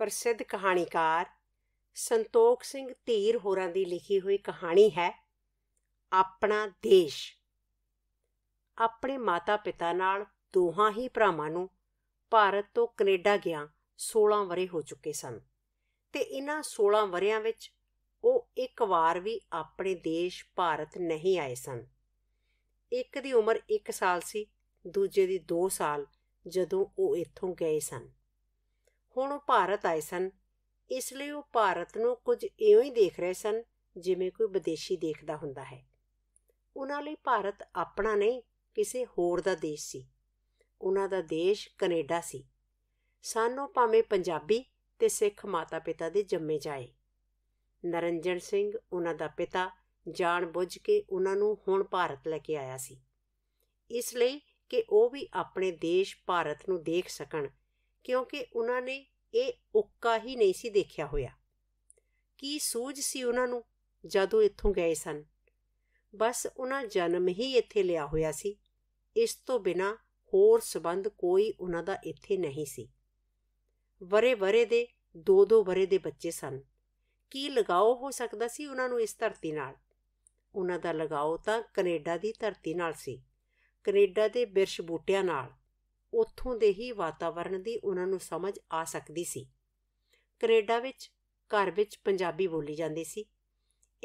प्रसिद्ध कहानीकार संतोख सिंह धीर होरां दी लिखी हुई कहानी है अपना देश। अपने माता पिता नाल दोहां ही भरावां नूं भारत तो कनेडा गया 16 वरे हो चुके सन ते इन्हां 16 वरियां विच ਉਹ ਇੱਕ ਵਾਰ ਵੀ ਆਪਣੇ ਦੇਸ਼ ਭਾਰਤ ਨਹੀਂ ਆਏ ਸਨ। ਇੱਕ ਦੀ ਉਮਰ 1 ਸਾਲ ਸੀ, ਦੂਜੇ ਦੀ 2 ਸਾਲ ਜਦੋਂ ਉਹ ਇੱਥੋਂ ਗਏ ਸਨ। ਹੁਣ ਉਹ ਭਾਰਤ ਆਏ ਸਨ, ਇਸ ਲਈ ਉਹ ਭਾਰਤ ਨੂੰ ਕੁਝ ਇਉਂ ਹੀ ਦੇਖ ਰਹੇ ਸਨ ਜਿਵੇਂ ਕੋਈ ਵਿਦੇਸ਼ੀ ਦੇਖਦਾ ਹੁੰਦਾ ਹੈ। ਉਹਨਾਂ ਲਈ ਭਾਰਤ ਆਪਣਾ ਨਹੀਂ ਕਿਸੇ ਹੋਰ ਦਾ ਦੇਸ਼ ਸੀ। ਉਹਨਾਂ ਦਾ ਦੇਸ਼ ਕੈਨੇਡਾ ਸੀ। ਸਾਨੂੰ ਭਾਵੇਂ ਪੰਜਾਬੀ ਤੇ ਸਿੱਖ ਮਾਤਾ ਪਿਤਾ ਦੇ ਜੰਮੇ ਜਾਏ। नरिंदर सिंह उन्हां दा पिता जानबुझ के उन्हां नूं हुण भारत लैके आया सी, इसलिए कि वो भी अपने देश भारत नूं देख सकन, क्योंकि उन्हां ने इह उक्का ही नहीं सी देखिया होया। की सूझ सी उन्हां नूं जदों इत्थों गए सन। बस उन्हां जन्म ही इत्थे लिया होया सी, इस तो बिना होर संबंध कोई उन्हां दा इत्थे नहीं सी। वरे वरे दे दो दो वरे दे बच्चे सन। की लगाओ हो सकता सी उन्हां नूं इस धरती नाल? उन्हां दा लगाओ तां कनेडा दी धरती नाल सी, कनेडा दे बिरश बूटियां नाल। उत्थों दे ही वातावरण दी उन्हां नूं समझ आ सकदी सी। कनेडा विच घर विच पंजाबी बोली जांदी सी।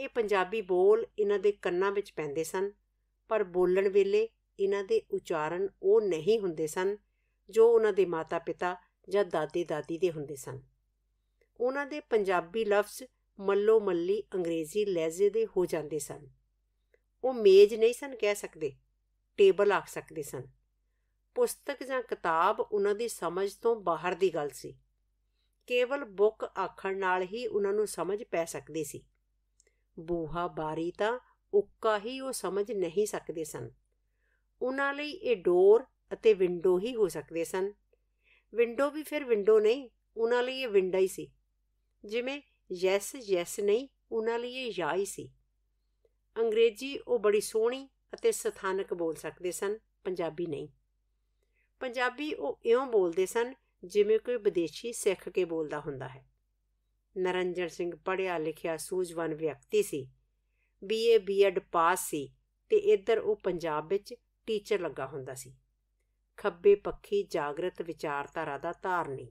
इह पंजाबी बोल इन्हां दे कन्नां विच पैंदे सन, पर बोलण वेले इन्हां दे उचारण ओह नहीं हुंदे सन जो उन्हां दे माता पिता जां दादे दादी दे हुंदे सन। उन्हां दे पंजाबी लफ्ज़ मल्लो मल्ली अंग्रेजी लहजे दे हो जाते सन। वो मेज नहीं सन कह सकते, टेबल आख सकते सन। पुस्तक जां किताब उन्हां दी समझ तो बाहर दी गल सी। केवल बुक आखण नाल ही उन्हां नूं समझ पै सकदी सी। बूहा बारी तां उक्का ही वो समझ नहीं सकते सन। उन्हां लई इह डोर अते विंडो ही हो सकते सन। विंडो भी फिर विंडो नहीं, उन्हां लई इह विंडा ही सी। जिवें यस यस नहीं, उन्हां लई या ही सी। अंग्रेजी वो बड़ी सोहनी अते स्थानक बोल सकते सन, पंजाबी नहीं। पंजाबी वो इउं बोलते सन जिवें कोई विदेशी सिख के बोलदा हुंदा है। नरिंदर सिंह पढ़िया लिखिया सूझवान व्यक्ति सी। BA BEd पास सी ते इधर वो पंजाब विच टीचर लगा हुंदा सी। खब्बे पक्षी जागृत विचारधारा दा धारनी,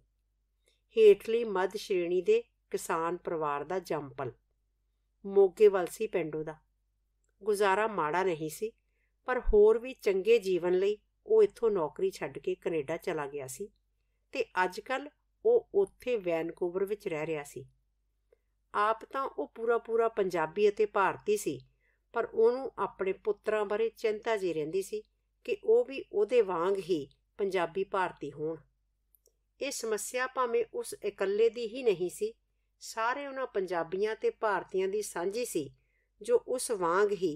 हेठली मध्य श्रेणी दे किसान परिवार दा जंपल। मोगे वल सी पिंडो दा, गुजारा माड़ा नहीं सी, पर होर भी चंगे जीवन लई वो इत्थों नौकरी छड्ड के कनेडा चला गया सी ते अजकल वो उत्थे वैनकूवर विच रह रहा सी। आप तां वो पूरा पूरा पंजाबी अते भारती सी, पर उहनूं अपने पुत्रां बारे चिंता जी रहिंदी सी कि वो भी उहदे वांग ही पंजाबी भारती होण। ਇਹ ਸਮੱਸਿਆ ਭਾਵੇਂ ਉਸ ਇਕੱਲੇ ਦੀ ਹੀ ਨਹੀਂ ਸੀ, ਸਾਰੇ ਉਹਨਾਂ ਪੰਜਾਬੀਆਂ ਤੇ ਭਾਰਤੀਆਂ ਦੀ ਸਾਂਝੀ ਸੀ ਜੋ ਉਸ ਵਾਂਗ ਹੀ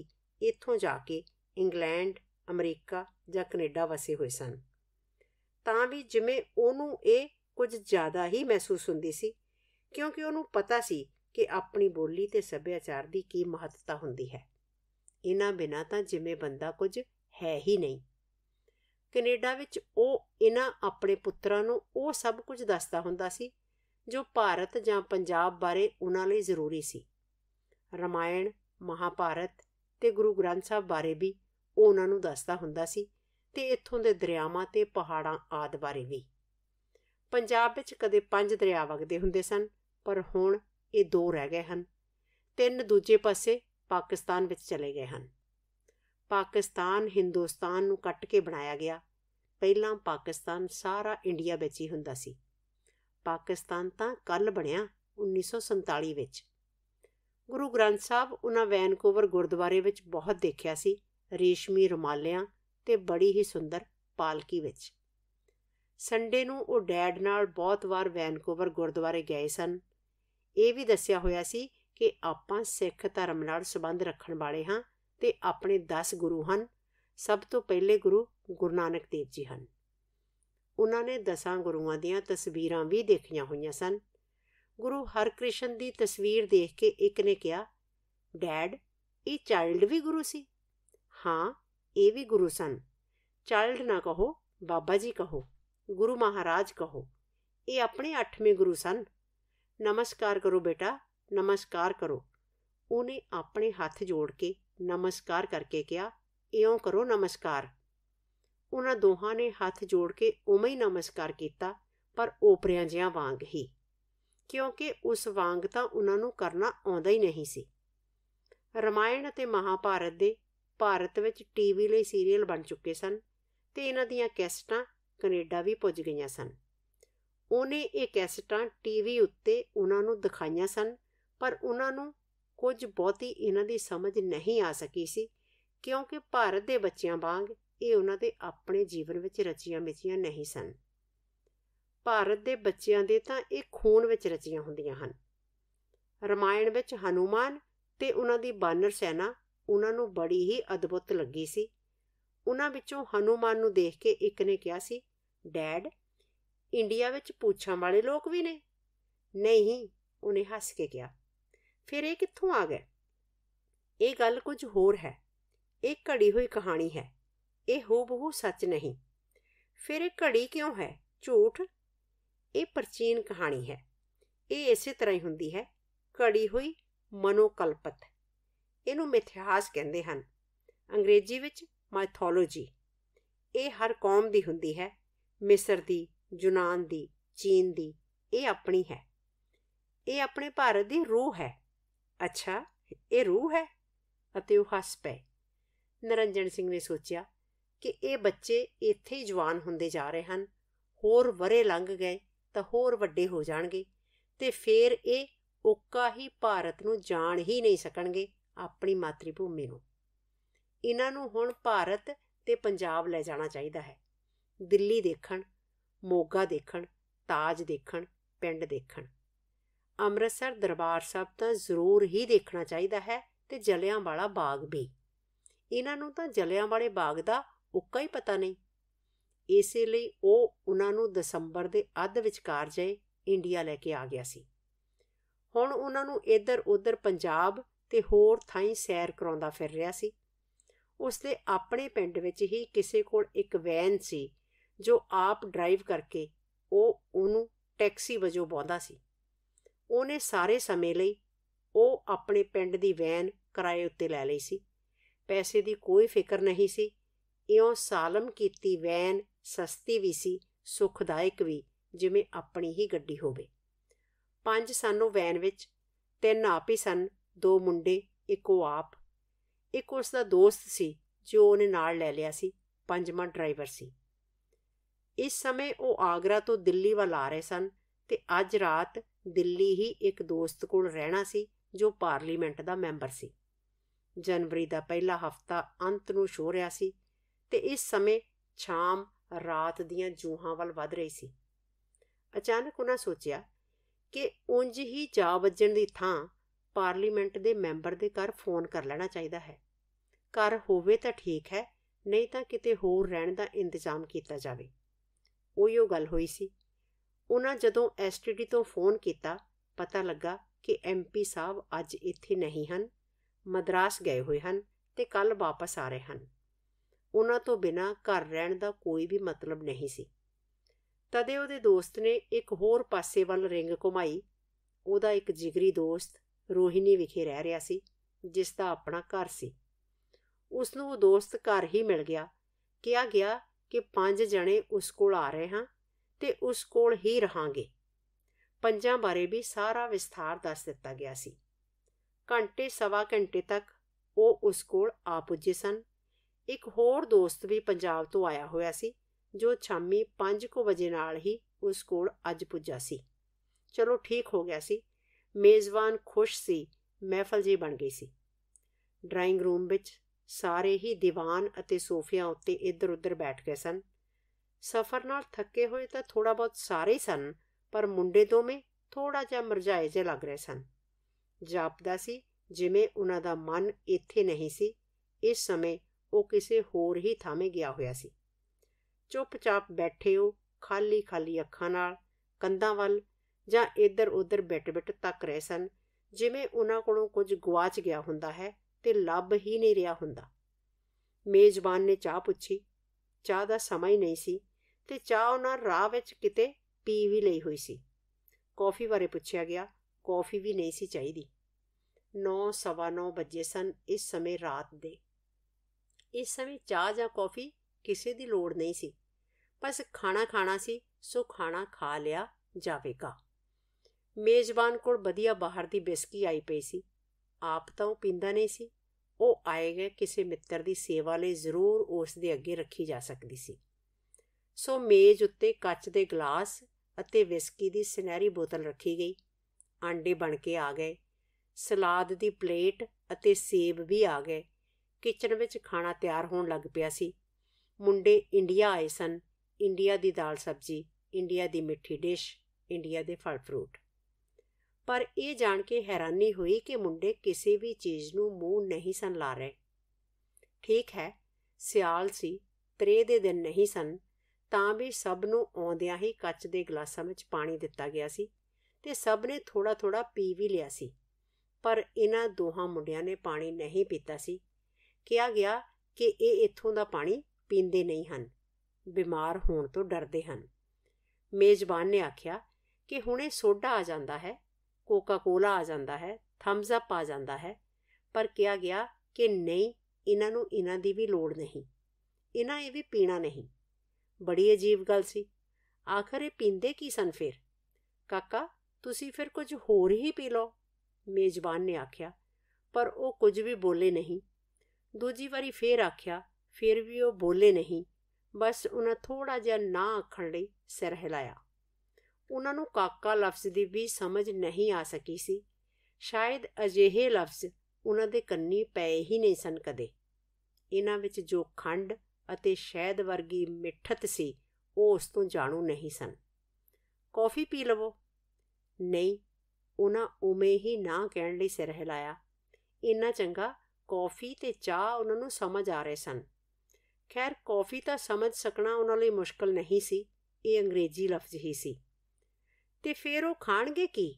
ਇੱਥੋਂ ਜਾ ਕੇ ਇੰਗਲੈਂਡ, ਅਮਰੀਕਾ ਜਾਂ ਕੈਨੇਡਾ ਵਸੇ ਹੋਏ ਸਨ। ਤਾਂ ਵੀ ਜਿਵੇਂ ਉਹਨੂੰ ਇਹ ਕੁਝ ਜ਼ਿਆਦਾ ਹੀ ਮਹਿਸੂਸ ਹੁੰਦੀ ਸੀ, ਕਿਉਂਕਿ ਉਹਨੂੰ ਪਤਾ ਸੀ ਕਿ ਆਪਣੀ ਬੋਲੀ ਤੇ ਸੱਭਿਆਚਾਰ ਦੀ ਕੀ ਮਹੱਤਤਾ ਹੁੰਦੀ ਹੈ। ਇਹਨਾਂ ਬਿਨਾਂ ਤਾਂ ਜਿਵੇਂ ਬੰਦਾ ਕੁਝ ਹੈ ਹੀ ਨਹੀਂ। ਕੈਨੇਡਾ ਵਿੱਚ ਉਹ ਇਹਨਾਂ ਆਪਣੇ ਪੁੱਤਰਾਂ ਨੂੰ ਉਹ ਸਭ ਕੁਝ ਦੱਸਦਾ ਹੁੰਦਾ ਸੀ ਜੋ ਭਾਰਤ ਜਾਂ ਪੰਜਾਬ ਬਾਰੇ ਉਹਨਾਂ ਲਈ ਜ਼ਰੂਰੀ ਸੀ। ਰਾਮਾਇਣ, ਮਹਾਭਾਰਤ ਤੇ ਗੁਰੂ ਗ੍ਰੰਥ ਸਾਹਿਬ ਬਾਰੇ ਵੀ ਉਹ ਉਹਨਾਂ ਨੂੰ ਦੱਸਦਾ ਹੁੰਦਾ ਸੀ ਤੇ ਇੱਥੋਂ ਦੇ ਦਰਿਆਵਾਂ ਤੇ ਪਹਾੜਾਂ ਆਦਿ ਬਾਰੇ ਵੀ। ਪੰਜਾਬ ਵਿੱਚ ਕਦੇ 5 ਦਰਿਆ ਵਗਦੇ ਹੁੰਦੇ ਸਨ, ਪਰ ਹੁਣ ਇਹ 2 ਰਹਿ ਗਏ ਹਨ। 3 ਦੂਜੇ ਪਾਸੇ ਪਾਕਿਸਤਾਨ ਵਿੱਚ ਚਲੇ ਗਏ ਹਨ। पाकिस्तान हिंदुस्तान नूं कट के बनाया गया। पहला पाकिस्तान सारा इंडिया विच ही हुंदा सी। पाकिस्तान तां कल बनिया 1947 विच। गुरु ग्रंथ साहब उन्हां वैनकूवर गुरुद्वारे विच बहुत देखिया सी, रेशमी रुमालियां ते बड़ी ही सुंदर पालकी विच। संडे नूं वो डैड नाल बहुत वार वैनकूवर गुरुद्वारे गए सन। ये भी दस्सिया होया सी कि आपां सिख धर्म नाल संबंध रखण वाले हां ते अपने 10 गुरु हैं। सब तो पहले गुरु गुरु नानक देव जी हैं। उन्होंने 10 गुरुओं दियां तस्वीरां भी देखियां हुई सन। गुरु हरकृष्ण की तस्वीर देख के एक ने कहा, डैड ये चाइल्ड भी गुरु सी? हाँ, ये भी गुरु सन। चाइल्ड ना कहो, बाबा जी कहो, गुरु महाराज कहो। ये अपने 8वें गुरु सन नमस्कार करो बेटा, नमस्कार करो। उन्हें अपने हाथ जोड़ के नमस्कार करके कहा, इयों करो नमस्कार। उन्हां दोहां ने हाथ जोड़ के उमें नमस्कार किया, पर ओपरियां जिहां वांग ही, क्योंकि उस वांग तां उन्हां नूं करना आउंदा ही नहीं सी। रामायण ते महाभारत दे भारत विच टीवी लई सीरीयल बन चुके सन ते इन्हां दीआं कैसेटां कनेडा भी पुज गईआं सन। उहने इह कैसेटां टीवी उत्ते उन्हां नूं दिखाईआं सन, पर उन्हां नूं कुछ बहुती इन्हां दी समझ नहीं आ सकी सी, क्योंकि भारत दे बच्चिआं वांग ये उन्हां दे अपने जीवन विच रचियां मिचियां नहीं सन। भारत दे बच्चियां दे तां ये खून विच रचियां हुंदियां हन। रामायण विच हनुमान ते उन्हां दी बानर सेना उन्हां नूं बड़ी ही अद्भुत लगी सी। उन्हां विचों हनुमान नूं देख के एक ने कहा सी, डैड इंडिया विच पूछां वाले लोग भी ने? नहीं, उन्हें हस के कहा। फिर ये कित्थों आ गए? ये गल कुछ होर है, एक घड़ी हुई कहानी है, ये हूबहू सच नहीं। फिर ये घड़ी क्यों है? झूठ। ये प्राचीन कहानी है, ये इसे तरह ही हुंदी है, घड़ी हुई मनोकल्पत। इनू मिथ्यास कहंदे हन, अंग्रेजी विच माइथोलॉजी। ये हर कौम दी हुंदी है, मिस्र दी, यूनान दी, चीन दी। ये अपनी है, ये अपने भारत दी रूह है। अच्छा, ये रूह है? अते वो हस पे। नरिंदर सिंह ने सोचा कि ये बच्चे इत्थे ही जवान हुंदे जा रहे हैं, होर वरे लंघ गए तो होर वड्डे हो जाणगे ते फिर ये ओका ही भारत नूं जाण ही नहीं सकणगे, अपनी मातरी भूमि नूं। इन्हां नूं हुण भारत ते पंजाब ले जाना चाहीदा है, दिल्ली देखण, मोगा देखण, ताज देखण, पिंड देखण। ਅੰਮ੍ਰਿਤਸਰ दरबार साहब तो जरूर ही देखना चाहिए है, तो जलियांवाला बाग भी। इन्हों तो जलियांवाले बाग का उक्का ही पता नहीं, इसलिए वो उन्होंने दसंबर के अध विचकार जे इंडिया लैके आ गया सी। हुण उन्होंने इधर उधर पंजाब ते होर थाई सैर करांदा फिर रहा सी। उसके अपने पिंड विच ही किसी कोल एक वैन सी जो आप ड्राइव करके वो उन्होंने टैक्सी वजों बहांदा सी। उन्हें सारे समय लई वो अपने पिंड दी वैन किराए उत्ते लै लई सी। पैसे दी कोई फिकर नहीं सी। इयों सालम कीती वैन सस्ती भी सी, सुखदायक भी, जिमें अपनी ही गड्डी होवे। 5 सन वो वैन विच, 3 आप ही सन, 2 मुंडे, एक वो आप। एक उसका दोस्त सी जो उन्हें नाल लै लिया सी, 5वां ड्राइवर सी। इस समय वो आगरा तो दिल्ली वाल आ रहे सन ते अज रात दिल्ली ही एक दोस्त कोल रहना सी जो पार्लीमेंट दा मैंबर सी। जनवरी दा पहला हफ्ता अंत नूं शो रहा सी ते इस समय शाम रात दियां जूहां वल वध रही सी। अचानक उन्हां सोचिया कि उंज ही जा वजण दी थां पार्लीमेंट दे मैंबर दे घर फोन कर लेना चाहिदा है। घर होवे तां ठीक है, नहीं तां किते होर रहण दा इंतजाम कीता जावे। उहियो गल होई सी। उन्हां जदों STD तो फोन किया, पता लगा कि MP साहब अज इत्थे नहीं हन, मद्रास गए हुए हन ते कल वापस आ रहे हन। उन्हां तो बिना घर रहण दा कोई भी मतलब नहीं सी। तदे उहदे दोस्त ने एक होर पासे वल रिंग घुमाई। उहदा एक जिगरी दोस्त रोहिणी विखे रह रहा सी, जिस दा अपना घर सी। उसनूं वो दोस्त घर ही मिल गया। कहा गया कि 5 जणे उस कोल आ रहे हां ते उस कोल ही रहांगे। 5 बारे भी सारा विस्तार दस दिता गया सी। घंटे सवा घंटे तक वो उस कोल आ पुजे सन। एक होर दोस्त भी पंजाब तो आया होया सी जो शामी 5 बजे नाल ही उस कोल अज पुजा सी। चलो ठीक हो गया सी। मेज़बान खुश सी, महफल जी बन गई सी। ड्राइंग रूम विच सारे ही दीवान अते सोफिया उत्ते इधर उधर बैठ गए सन। सफ़र नाल थके हुए तो थोड़ा बहुत सारे ही सन, पर मुंडे 2 थोड़ा जा मुरझाए जे लग रहे सन। जापदा सी जिमें उन्हां दा मन इत्थे नहीं सी। इस समय वो किसी होर ही थामे गया होया सी। चुपचाप बैठे हो खाली खाली अखां नाल कंधां वल जां इधर उधर बिट बिट तक रहे सन, जिमें उन्हां कोलों कुछ गवाच गया हुंदा है ते लभ ही नहीं रहा हुंदा। मेज़बान ने चाह पुछी। चाह दा समा ही नहीं सी ते चाह उन्हां राह विच किते पी भी लई हुई सी। कॉफ़ी बारे पुछया गया। कॉफ़ी भी नहीं सी चाहिदी। 9:15 बजे सन। इस समय रात दे। इस समय चाह जां कॉफ़ी किसी दी लोड़ नहीं सी। बस खाना खाना सी, सो खाना खा लिया जावेगा। मेजबान कोल वधिया बाहर दी बिस्की आई पई सी। आप तां पींदा नहीं सी। वो आए गए किसी मित्र की सेवा ले जरूर उस दे अगे रखी जा सकती सी। सो मेज़ उत्ते कच दे गलास अते विस्की दी सुनहरी बोतल रखी गई। आंडे बन के आ गए। सलाद दी प्लेट अते सेब भी आ गए। किचन विच खाना तैयार होण लग पिया सी। मुंडे इंडिया आए सन। इंडिया दी दाल सब्जी, इंडिया दी मिठी डिश, इंडिया दे फल फ्रूट। पर यह जान के हैरानी हुई कि मुंडे किसी भी चीज़ नूं मूँह नहीं सन ला रहे। ठीक है, सियाल सी, त्रेह दे दिन नहीं सन, तां भी सब नूं आउंदियां ही कच दे गलासां विच पाणी दिता गया सी ते सब ने थोड़ा थोड़ा पी भी लिया सी। पर इन्हां दोहां मुंडियां ने पाणी नहीं पीता सी। कहा गया कि इह इत्थों दा पाणी पींदे नहीं हन, बीमार होण तों डरदे हन। मेजबान ने आखिया कि हुणे सोडा आ जांदा है, कोका कोला आ जांदा है, थम्स अप आ जांदा है। पर कहा गया कि नहीं, इन्हां नूं इन्हां दी भी लोड़ नहीं, इन्हां इह भी पीना नहीं। बड़ी अजीब गल सी। आखिर ये पींदे की सन? फिर काका तुसी फिर कुछ होर ही पी लो, मेजबान ने आख्या। पर वो कुछ भी बोले नहीं। दूजी वारी फिर आख्या, फिर भी वो बोले नहीं। बस उन्हें थोड़ा जिहा ना आखण लई सिर हिलाया। उन्हां नूं काका लफ्ज़ दी भी समझ नहीं आ सकी सी। शायद अजिहे लफ्ज़ उन्हां दे कन्नी पए ही नहीं सन कदे। इन्हां विच जो खंड ਅਤੇ ਸ਼ਹਿਦ ਵਰਗੀ ਮਿੱਠਤ ਸੀ, ਉਹ ਉਸ ਤੋਂ ਜਾਣੂ ਨਹੀਂ ਸਨ। ਕੌਫੀ ਪੀ ਲਵੋ। ਨਹੀਂ, ਉਹਨਾਂ ਉਵੇਂ ਹੀ ਨਾ ਕਹਿਣ ਲਈ ਸਿਰ ਹਿਲਾਇਆ। ਇੰਨਾ ਚੰਗਾ ਕੌਫੀ ਤੇ ਚਾਹ ਉਹਨਾਂ ਨੂੰ ਸਮਝ ਆ ਰਹੇ ਸਨ। ਖੈਰ, ਕੌਫੀ ਤਾਂ ਸਮਝ ਸਕਣਾ ਉਹਨਾਂ ਲਈ ਮੁਸ਼ਕਲ ਨਹੀਂ ਸੀ। ਇਹ ਅੰਗਰੇਜ਼ੀ ਲਫ਼ਜ਼ ਹੀ ਸੀ। ਤੇ ਫਿਰ ਉਹ ਖਾਣਗੇ ਕੀ?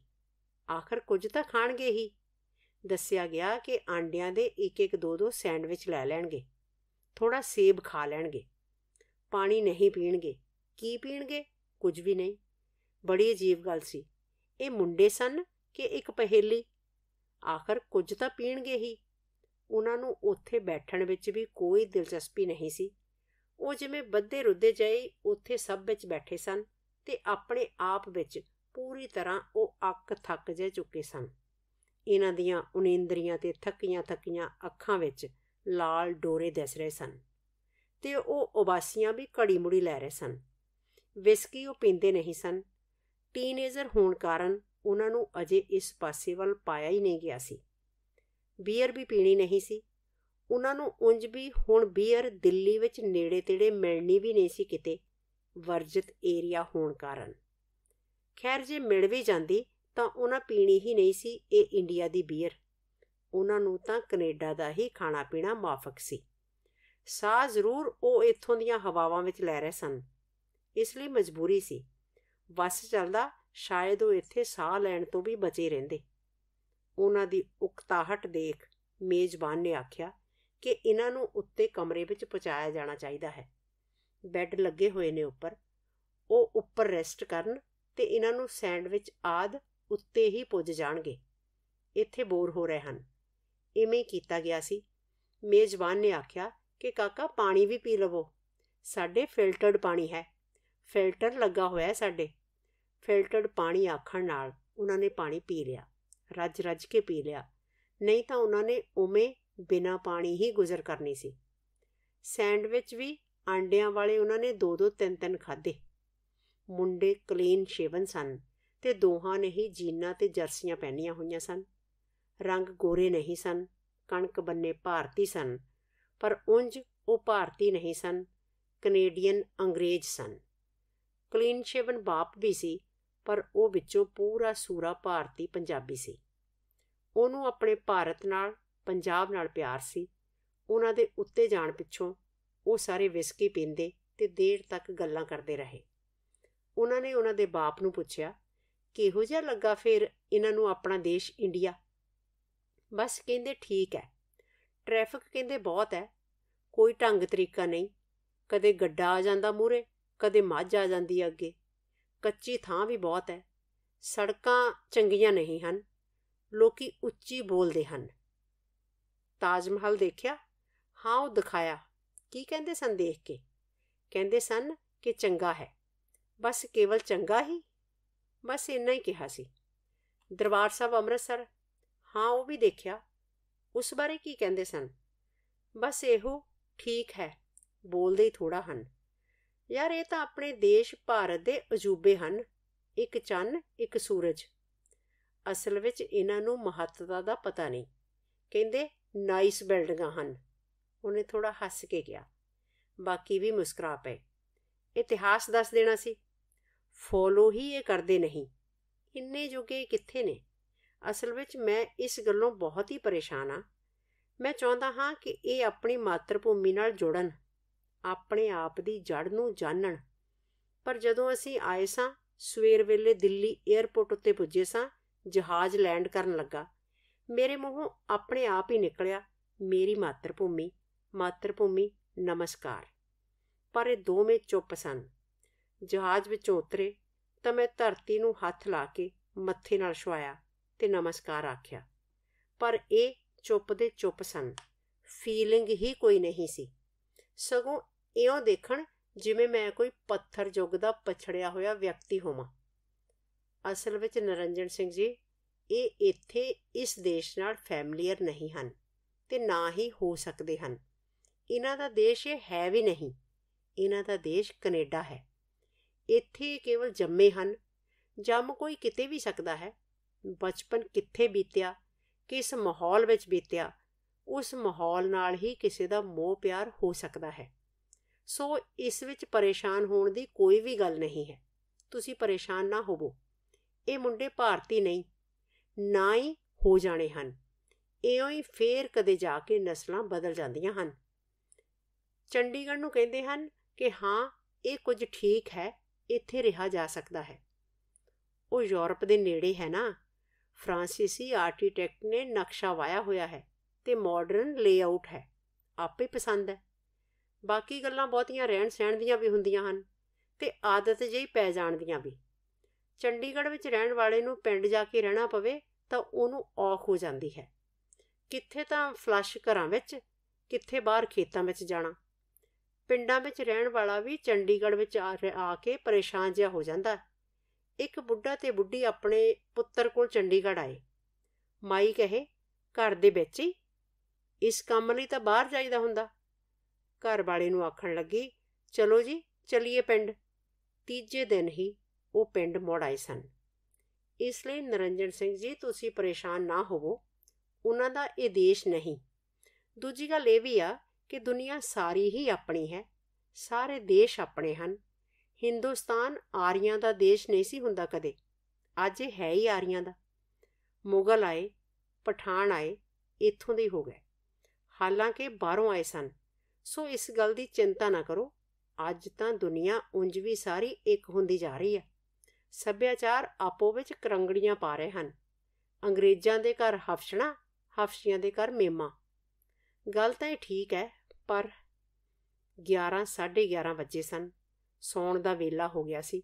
ਆਖਰ ਕੁਝ ਤਾਂ ਖਾਣਗੇ ਹੀ। ਦੱਸਿਆ ਗਿਆ ਕਿ ਆਂਡਿਆਂ ਦੇ ਇੱਕ ਇੱਕ ਦੋ ਦੋ ਸੈਂਡਵਿਚ ਲੈ ਲੈਣਗੇ, थोड़ा सेब खा लैणगे। पानी नहीं पीणगे। की पीणगे? कुछ भी नहीं। बड़ी अजीब गल सी। ये मुंडे सन कि एक पहेली? आखिर कुछ तो पीणगे ही। उन्हां नूं उत्थे बैठण विच भी कोई दिलचस्पी नहीं सी। वो जिवें बद्धे रुद्धे जाए उत्थे सब विच बैठे सन ते अपने आप विच पूरी तरह वो अक थक जा चुके सन। इन्हां दियां उनींदरियां ते थकियां थकियां अखां विच लाल डोरे दिस रहे सन ते वह उबासियां भी घड़ी मुड़ी लै रहे सन। विस्की वो पींदे नहीं सन। टीनेजर होने कारण उन्हां नूं अजे इस पासे वल पाया ही नहीं गया सी। बीयर भी पीनी नहीं सी। उन्हां नूं उंज भी हुण बीयर दिल्ली विच नेड़े तेड़े मिलनी भी नहीं सी किते, वर्जित एरिया होने कारण। खैर, जे मिल भी जाती तां उन्हां पीनी ही नहीं सी। ये इंडिया की बीयर उन्हां नूं तां कनेडा दा ही खाना पीना माफक सी। साह जरूर वह इत्थों दीयां हवावां विच लै रहे सन, इसलिए मजबूरी सी। बस चलदा शायद वह इत्थे साह लैण तो भी बचे रहिंदे। उन्हां दी उकताहट देख मेजबान ने आख्या कि इन्हां नूं उत्ते कमरे विच पहुँचाया जाना चाहीदा है। बैड लगे होए ने उपर। वह उपर रैसट करन ते इन्हां नूं सैंडविच आद उत्ते ही पुज जाणगे। इत्थे बोर हो रहे हन। इवें कीता गया सी। मेजबान ने आख्या कि काका पानी भी पी लवो। साडे फिल्टर्ड पानी है, फिल्टर लगा होया है साडे। फिल्टर्ड पानी आखण नाल उन्हां ने पानी पी लिया। रज रज के पी लिया, नहीं तो उन्हां ने उमें बिना पानी ही गुजर करनी सी। सैंडविच भी आंडियां वाले उन्हां ने दो दो तीन तीन खाधे। मुंडे क्लीन शेवन सन ते दोहां ने ही जीना ते जर्सियां पहनिया हुई सन। रंग गोरे नहीं सन। कणक बन्ने भारती सन, पर उंज वो भारती नहीं सन, कनेडियन अंग्रेज सन। क्लीन शेवन बाप भी सी, पर वो विचों पूरा सूरा भारती पंजाबी सी। उन्होंने अपने भारत नाल, पंजाब नाल प्यार सी। उन्हां दे उत्ते जाण पिछों वो सारे विस्की पींदे ते देर तक गल्लां करदे रहे। उन्हां ने उन्हां दे बाप नूं पुछया किहो जिहा लगा फिर इन्हां नूं अपना देश इंडिया? बस कहते ठीक है। ट्रैफिक कहते बहुत है, कोई ढंग तरीका नहीं। कदे गड्डा आ जाता मूहरे, कदे मझ आ जाती अगे। कच्ची थां भी बहुत है। ਸੜਕਾਂ ਚੰਗੀਆਂ ਨਹੀਂ ਹਨ, ਲੋਕੀ ਉੱਚੀ ਬੋਲਦੇ ਹਨ। ਤਾਜ ਮਹਿਲ ਦੇਖਿਆ? ਹਾਂ, ਉਹ ਦਿਖਾਇਆ। ਕੀ ਕਹਿੰਦੇ ਸਨ ਦੇਖ ਕੇ? ਕਹਿੰਦੇ ਸਨ ਕਿ ਚੰਗਾ ਹੈ। ਬਸ ਕੇਵਲ ਚੰਗਾ ਹੀ? ਬਸ ਇੰਨਾ ਹੀ ਕਿਹਾ ਸੀ। ਦਰਬਾਰ ਸਾਹਿਬ ਅੰਮ੍ਰਿਤਸਰ? ਹਾਂ, ਉਹ ਵੀ ਦੇਖਿਆ। ਉਸ ਬਾਰੇ ਕੀ ਕਹਿੰਦੇ ਸਨ? ਬਸ ਇਹੋ ਠੀਕ ਹੈ, ਬੋਲਦੇ ਹੀ ਥੋੜ੍ਹਾ ਹਨ। ਯਾਰ ਇਹ ਤਾਂ ਆਪਣੇ ਦੇਸ਼ ਭਾਰਤ ਦੇ ਅਜੂਬੇ ਹਨ, ਇੱਕ ਚੰਨ ਇੱਕ ਸੂਰਜ। ਅਸਲ ਵਿੱਚ ਇਹਨਾਂ ਨੂੰ ਮਹੱਤਤਾ ਦਾ ਪਤਾ ਨਹੀਂ। ਕਹਿੰਦੇ ਨਾਈਸ ਬਿਲਡਿੰਗਾਂ ਹਨ। ਉਹਨੇ ਥੋੜ੍ਹਾ ਹੱਸ ਕੇ ਕਿਹਾ, ਬਾਕੀ ਵੀ ਮੁਸਕਰਾ ਪਏ। ਇਤਿਹਾਸ ਦੱਸ ਦੇਣਾ ਸੀ। ਫੋਲੋ ਹੀ ਇਹ ਕਰਦੇ ਨਹੀਂ, ਇੰਨੇ ਜੋਗੇ ਕਿੱਥੇ ਨੇ। ਅਸਲ ਵਿੱਚ ਮੈਂ ਇਸ ਗੱਲੋਂ ਬਹੁਤ ਹੀ ਪਰੇਸ਼ਾਨ ਹਾਂ। ਮੈਂ ਚਾਹੁੰਦਾ ਹਾਂ ਕਿ ਇਹ ਆਪਣੀ ਮਾਤਰ ਭੂਮੀ ਨਾਲ ਜੁੜਨ, ਆਪਣੇ ਆਪ ਦੀ ਜੜ ਨੂੰ ਜਾਣਨ। ਪਰ ਜਦੋਂ ਅਸੀਂ ਆਏ ਸਾਂ, ਸਵੇਰ ਵੇਲੇ ਦਿੱਲੀ ਏਅਰਪੋਰਟ ਉੱਤੇ ਪੁੱਜੇ ਸਾਂ। ਜਹਾਜ਼ ਲੈਂਡ ਕਰਨ ਲੱਗਾ, ਮੇਰੇ ਮੂੰਹੋਂ ਆਪਣੇ ਆਪ ਹੀ ਨਿਕਲਿਆ, ਮੇਰੀ ਮਾਤਰ ਭੂਮੀ, ਮਾਤਰ ਭੂਮੀ ਨਮਸਕਾਰ। ਪਰ ਇਹ ਦੋਵੇਂ ਚੁੱਪ ਸਨ। ਜਹਾਜ਼ ਵਿੱਚੋਂ ਉਤਰੇ ਤਾਂ ਮੈਂ ਧਰਤੀ ਨੂੰ ਹੱਥ ਲਾ ਕੇ ਮੱਥੇ ਨਾਲ ਛੁਆਇਆ ਤੇ ਨਮਸਕਾਰ ਆਖਿਆ, ਪਰ ਇਹ ਚੁੱਪ ਦੇ ਚੁੱਪ ਸਨ। ਫੀਲਿੰਗ ਹੀ ਕੋਈ ਨਹੀਂ ਸੀ, ਸਗੋਂ ਇਉਂ ਦੇਖਣ ਜਿਵੇਂ ਮੈਂ ਕੋਈ ਪੱਥਰ ਯੁੱਗ ਦਾ ਪਛੜਿਆ ਹੋਇਆ ਵਿਅਕਤੀ ਹੋਵਾਂ। ਅਸਲ ਵਿੱਚ ਨਰਿੰਦਰ ਸਿੰਘ ਜੀ, ਇਹ ਇੱਥੇ ਇਸ ਦੇਸ਼ ਨਾਲ ਫੈਮਲੀਅਰ ਨਹੀਂ ਹਨ ਤੇ ਨਾ ਹੀ ਹੋ ਸਕਦੇ ਹਨ। ਇਹਨਾਂ ਦਾ ਦੇਸ਼ ਇਹ ਹੈ ਵੀ ਨਹੀਂ। ਇਹਨਾਂ ਦਾ ਦੇਸ਼ ਕੈਨੇਡਾ ਹੈ। ਇੱਥੇ ਕੇਵਲ ਜੰਮੇ ਹਨ। ਜੰਮ ਕੋਈ ਕਿਤੇ ਵੀ ਸਕਦਾ ਹੈ। ਬਚਪਨ ਕਿੱਥੇ ਬੀਤਿਆ, ਕਿਸ ਮਾਹੌਲ ਵਿੱਚ ਬੀਤਿਆ, ਉਸ ਮਾਹੌਲ ਨਾਲ ਹੀ ਕਿਸੇ ਦਾ ਮੋਹ ਪਿਆਰ ਹੋ ਸਕਦਾ ਹੈ। ਸੋ ਇਸ ਵਿੱਚ ਪਰੇਸ਼ਾਨ ਹੋਣ ਦੀ ਕੋਈ ਵੀ ਗੱਲ ਨਹੀਂ ਹੈ। ਤੁਸੀਂ ਪਰੇਸ਼ਾਨ ਨਾ ਹੋਵੋ। ਇਹ ਮੁੰਡੇ ਭਾਰਤੀ ਨਹੀਂ, ਨਾ ਹੀ ਹੋ ਜਾਣੇ ਹਨ। ਇਉਂ ਹੀ ਫੇਰ ਕਦੇ ਜਾ ਕੇ ਨਸਲਾਂ ਬਦਲ ਜਾਂਦੀਆਂ ਹਨ। ਚੰਡੀਗੜ੍ਹ ਨੂੰ ਕਹਿੰਦੇ ਹਨ ਕਿ ਹਾਂ ਇਹ ਕੁਝ ਠੀਕ ਹੈ, ਇੱਥੇ ਰਿਹਾ ਜਾ ਸਕਦਾ ਹੈ। ਉਹ ਯੂਰਪ ਦੇ ਨੇੜੇ ਹੈ ਨਾ। ਫਰਾਂਸੀਸੀ ਆਰਕੀਟੈਕਟ ਨੇ ਨਕਸ਼ਾ ਵਾਇਆ ਹੋਇਆ ਹੈ ਤੇ ਮਾਡਰਨ ਲੇਆਊਟ ਹੈ, ਆਪੇ ਪਸੰਦ ਹੈ। ਬਾਕੀ ਗੱਲਾਂ ਬਹੁਤੀਆਂ ਰਹਿਣ ਸਹਿਣ ਦੀਆਂ ਵੀ ਹੁੰਦੀਆਂ ਹਨ ਤੇ ਆਦਤ ਜਿਹੀ ਪੈ ਜਾਣ ਦੀਆਂ ਵੀ। ਚੰਡੀਗੜ੍ਹ ਵਿੱਚ ਰਹਿਣ ਵਾਲੇ ਨੂੰ ਪਿੰਡ ਜਾ ਕੇ ਰਹਿਣਾ ਪਵੇ ਤਾਂ ਉਹਨੂੰ ਔਖ ਹੋ ਜਾਂਦੀ ਹੈ। ਕਿੱਥੇ ਤਾਂ ਫਲੱਸ਼ ਘਰਾਂ ਵਿੱਚ, ਕਿੱਥੇ ਬਾਹਰ ਖੇਤਾਂ ਵਿੱਚ ਜਾਣਾ। ਪਿੰਡਾਂ ਵਿੱਚ ਰਹਿਣ ਵਾਲਾ ਵੀ ਚੰਡੀਗੜ੍ਹ ਵਿੱਚ ਆ ਕੇ ਪਰੇਸ਼ਾਨ ਜਿਹਾ ਹੋ ਜਾਂਦਾ। ਇੱਕ ਬੁੱਢਾ ਤੇ ਬੁੱਢੀ ਆਪਣੇ ਪੁੱਤਰ ਕੋਲ ਚੰਡੀਗੜ੍ਹ ਆਏ। ਮਾਈ ਕਹੇ, ਘਰ ਦੇ ਵਿੱਚ ਹੀ? ਇਸ ਕੰਮ ਲਈ ਤਾਂ ਬਾਹਰ ਜਾਈਦਾ ਹੁੰਦਾ। ਘਰ ਵਾਲੇ ਨੂੰ ਆਖਣ ਲੱਗੀ, ਚਲੋ ਜੀ ਚਲੀਏ ਪਿੰਡ। ਤੀਜੇ ਦਿਨ ਹੀ ਉਹ ਪਿੰਡ ਮੁੜ ਆਏ ਸਨ। ਇਸ ਲਈ ਨਰਿੰਦਰ ਸਿੰਘ ਜੀ, ਤੁਸੀਂ ਪਰੇਸ਼ਾਨ ਨਾ ਹੋਵੋ। ਉਹਨਾਂ ਦਾ ਇਹ ਦੇਸ਼ ਨਹੀਂ। ਦੂਜੀ ਗੱਲ ਇਹ ਵੀ ਆ ਕਿ ਦੁਨੀਆ ਸਾਰੀ ਹੀ ਆਪਣੀ ਹੈ। ਸਾਰੇ ਦੇਸ਼ ਆਪਣੇ ਹਨ। ਹਿੰਦੁਸਤਾਨ ਆਰੀਆਂ ਦਾ ਦੇਸ਼ ਨਹੀਂ ਸੀ ਹੁੰਦਾ ਕਦੇ। ਅੱਜ ਇਹ ਹੈ ਹੀ ਆਰੀਆਂ ਦਾ। ਮੁਗਲ ਆਏ, ਪਠਾਨ ਆਏ, ਇੱਥੋਂ ਦੇ ਹੋ ਗਏ, ਹਾਲਾਂਕਿ ਬਾਹਰੋਂ ਆਏ ਸਨ। ਸੋ ਇਸ ਗੱਲ ਦੀ ਚਿੰਤਾ ਨਾ ਕਰੋ। ਅੱਜ ਤਾਂ ਦੁਨੀਆ ਉਂਝ ਵੀ ਸਾਰੀ ਇੱਕ ਹੁੰਦੀ ਜਾ ਰਹੀ ਹੈ। ਸੱਭਿਆਚਾਰ ਆਪੋ ਵਿੱਚ ਕਰੰਗੜੀਆਂ ਪਾ ਰਹੇ ਹਨ। ਅੰਗਰੇਜ਼ਾਂ ਦੇ ਘਰ ਹਫਸ਼ਣਾ, ਹਫਸ਼ੀਆਂ ਦੇ ਘਰ ਮੇਮਾ। ਗੱਲ ਤਾਂ ਇਹ ਠੀਕ ਹੈ, ਪਰ 11:30 ਵਜੇ ਸਨ। ਸੌਣ ਦਾ ਵੇਲਾ ਹੋ ਗਿਆ ਸੀ।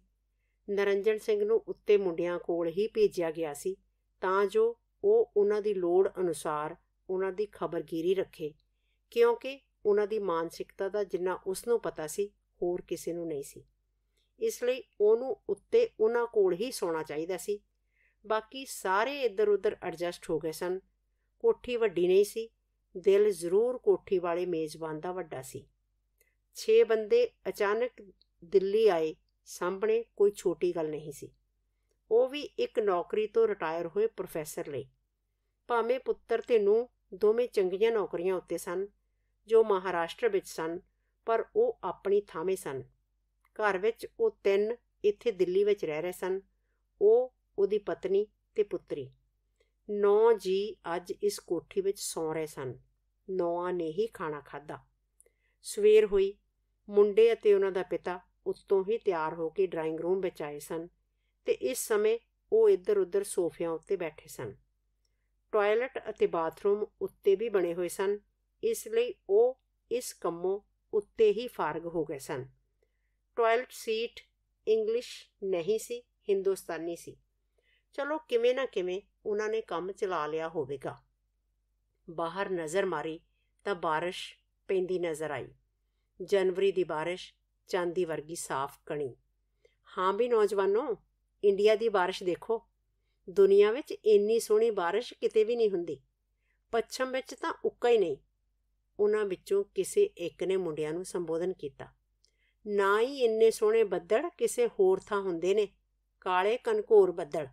ਨਰਿੰਦਰ ਸਿੰਘ ਨੂੰ ਉੱਤੇ ਮੁੰਡਿਆਂ ਕੋਲ ਹੀ ਭੇਜਿਆ ਗਿਆ ਸੀ ਤਾਂ ਜੋ ਉਹ ਉਹਨਾਂ ਦੀ ਲੋੜ ਅਨੁਸਾਰ ਉਹਨਾਂ ਦੀ ਖਬਰਗੀਰੀ ਰੱਖੇ, ਕਿਉਂਕਿ ਉਹਨਾਂ ਦੀ ਮਾਨਸਿਕਤਾ ਦਾ ਜਿੰਨਾ ਉਸ ਨੂੰ ਪਤਾ ਸੀ ਹੋਰ ਕਿਸੇ ਨੂੰ ਨਹੀਂ ਸੀ। ਇਸ ਲਈ ਉਹਨੂੰ ਉੱਤੇ ਉਹਨਾਂ ਕੋਲ ਹੀ ਸੌਣਾ ਚਾਹੀਦਾ ਸੀ। ਬਾਕੀ ਸਾਰੇ ਇੱਧਰ ਉੱਧਰ ਐਡਜਸਟ ਹੋ ਗਏ ਸਨ। ਕੋਠੀ ਵੱਡੀ ਨਹੀਂ ਸੀ। ਦਿਲ ਜ਼ਰੂਰ ਕੋਠੀ ਵਾਲੇ ਮੇਜ਼ਬਾਨ ਦਾ ਵੱਡਾ ਸੀ। 6 ਬੰਦੇ ਅਚਾਨਕ ਦਿੱਲੀ ਆਏ, ਸਾਹਮਣੇ ਕੋਈ ਛੋਟੀ ਗੱਲ ਨਹੀਂ ਸੀ। ਉਹ ਵੀ ਇੱਕ ਨੌਕਰੀ ਤੋਂ ਰਿਟਾਇਰ ਹੋਏ ਪ੍ਰੋਫੈਸਰ ਲਈ। ਭਾਵੇਂ ਪੁੱਤਰ ਤੇ ਨੂੰਹ ਦੋਵੇਂ ਚੰਗੀਆਂ ਨੌਕਰੀਆਂ ਉੱਤੇ ਸਨ ਜੋ ਮਹਾਰਾਸ਼ਟਰ ਵਿੱਚ ਸਨ, ਪਰ ਉਹ ਆਪਣੀ ਥਾਵੇਂ ਸਨ। ਘਰ ਵਿੱਚ ਉਹ 3 ਇੱਥੇ ਦਿੱਲੀ ਵਿੱਚ ਰਹਿ ਰਹੇ ਸਨ, ਉਹ, ਉਹਦੀ ਪਤਨੀ ਤੇ ਪੁੱਤਰੀ। 9 ਜੀ ਅੱਜ ਇਸ ਕੋਠੀ ਵਿੱਚ ਸੌਂ ਰਹੇ ਸਨ। 9 ਨੇ ਹੀ ਖਾਣਾ ਖਾਧਾ। ਸਵੇਰ ਹੋਈ। ਮੁੰਡੇ ਅਤੇ ਉਹਨਾਂ ਦਾ ਪਿਤਾ ਉੱਤੋਂ ਹੀ ਤਿਆਰ ਹੋ ਕੇ ਡਰਾਇੰਗ ਰੂਮ ਵਿੱਚ ਆਏ ਸਨ ਤੇ ਇਸ ਸਮੇਂ ਉਹ ਇੱਧਰ ਉੱਧਰ ਸੋਫਿਆਂ ਉੱਤੇ ਬੈਠੇ ਸਨ। ਟਾਇਲਟ ਅਤੇ ਬਾਥਰੂਮ ਉੱਤੇ ਵੀ ਬਣੇ ਹੋਏ ਸਨ, ਇਸ ਲਈ ਉਹ ਇਸ ਕੰਮੋਂ ਉੱਤੇ ਹੀ ਫਾਰਗ ਹੋ ਗਏ ਸਨ। ਟਾਇਲਟ ਸੀਟ ਇੰਗਲਿਸ਼ ਨਹੀਂ ਸੀ, ਹਿੰਦੁਸਤਾਨੀ ਸੀ। चलो किमें ना किमें उन्हां ने काम चला लिया होवेगा। बाहर नज़र मारी तां बारिश पैंदी नज़र आई। जनवरी दी बारिश चांदी वर्गी साफ कणी। हाँ भी नौजवानों, इंडिया दी बारिश देखो। दुनिया विच इन्नी सोहनी बारिश किते भी नहीं हुंदी, पच्छम विच तां उक्का ही नहीं। उन्हां विचों किसी एक ने मुंडियां नूं संबोधन कीता। ना ही इन्ने सोहने बद्दड़ किसी होर थां हुंदे ने, काले कनकोर बद्दड़।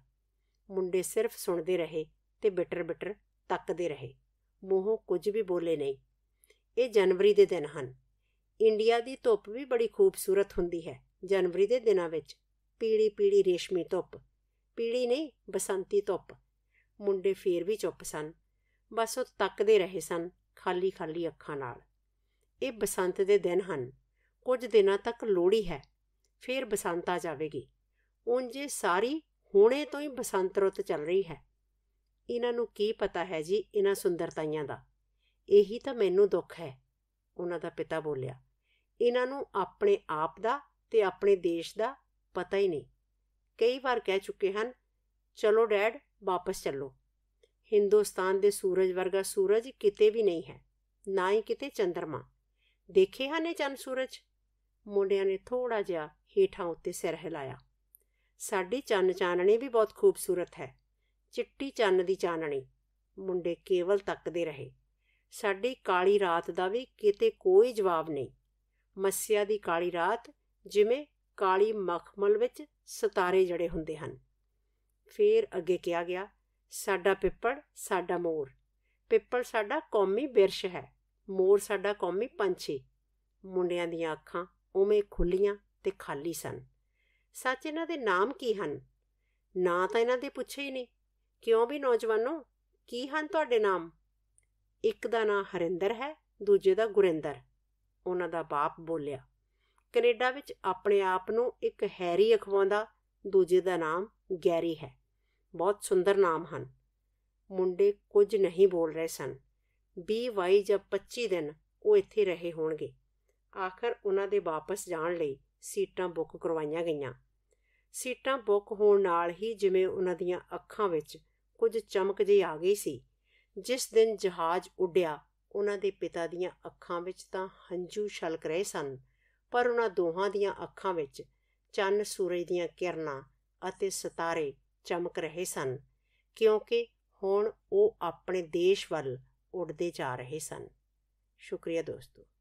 मुंडे सिर्फ सुनते रहे ते बिटर बिटर तकते रहे, मूहों कुछ भी बोले नहीं। ये जनवरी दे दिन हन। इंडिया दी धुप भी बड़ी खूबसूरत हुंदी है। जनवरी दे दिनां विच पीली पीली रेशमी धुप, पीली नहीं बसंती धुप। मुंडे फिर भी चुप सन, बस वो तकते रहे सन खाली खाली अखां नाल। ये बसंत दे दिन हन, कुछ दिनों तक लोहड़ी है, फिर बसंत आ जाएगी। उंजे सारी हुणे तो ही बसंत रुत चल रही है। इन्हां नूं की पता है जी इन्हां सुंदरताइयां दा, यही तो मैनूं दुख है, उन्हां दा पिता बोलिया। इन्हां नूं अपने आप दा ते अपने देश दा पता ही नहीं। कई बार कह चुके हैं, चलो डैड वापस चलो। हिंदुस्तान दे सूरज वर्गा सूरज किते भी नहीं है, ना ही किते चंद्रमा। देखे हैं ने चंद सूरज? मुंडियां ने थोड़ा जिहा हेठां उत्ते सिर हिलाया। साडी चन्न चानणी भी बहुत खूबसूरत है, चिट्टी चन्न दी चानणी। मुंडे केवल तकते रहे। साडी काली रात दा भी किते कोई जवाब नहीं। मस्सिया दी काली रात जिमें काली मखमल विच सितारे जड़े हुंदे हन। फिर अगे किया गया, साडा पिपड़ साडा मोर। पिपड़ साडा कौमी बिरश है, मोर साडा कौमी पंछी। मुंडियां दीआं अखां उवें खुल्लियां ते खाली सन। सच इन्हां दे नाम की हन? ना तां इन्हां दे पुछे ही नहीं। क्यों भी नौजवानों, की हन तुहाडे नाम? एक दा नाम हरिंदर है, दूजे दा गुरेंदर। उन्हां दा बाप बोलिया। कनेडा विच अपने आप नूं एक हैरी अखवाउंदा, दूजे दा नाम गैरी है। बहुत सुंदर नाम हन। मुंडे कुछ नहीं बोल रहे सन। 20-25 दिन वो इत्थे रहे होणगे। आखर उन्हां दे वापस जाण लई सीटां बुक करवाइयां गईयां। सीटां बुक होण नाल ही जिवें उन्हां दीयां अखां विच कुछ चमक जी आ गई सी। जिस दिन जहाज़ उड्डिया उन्हां दे पिता दीयां अखां विच तां हंझू छलक रहे सन, पर उन्हां दोहां दीयां अखां विच चन्न सूरज दीयां किरनां अते सितारे चमक रहे सन, क्योंकि हुण वो अपने देश वल उड़ते जा रहे सन। शुक्रिया दोस्तों।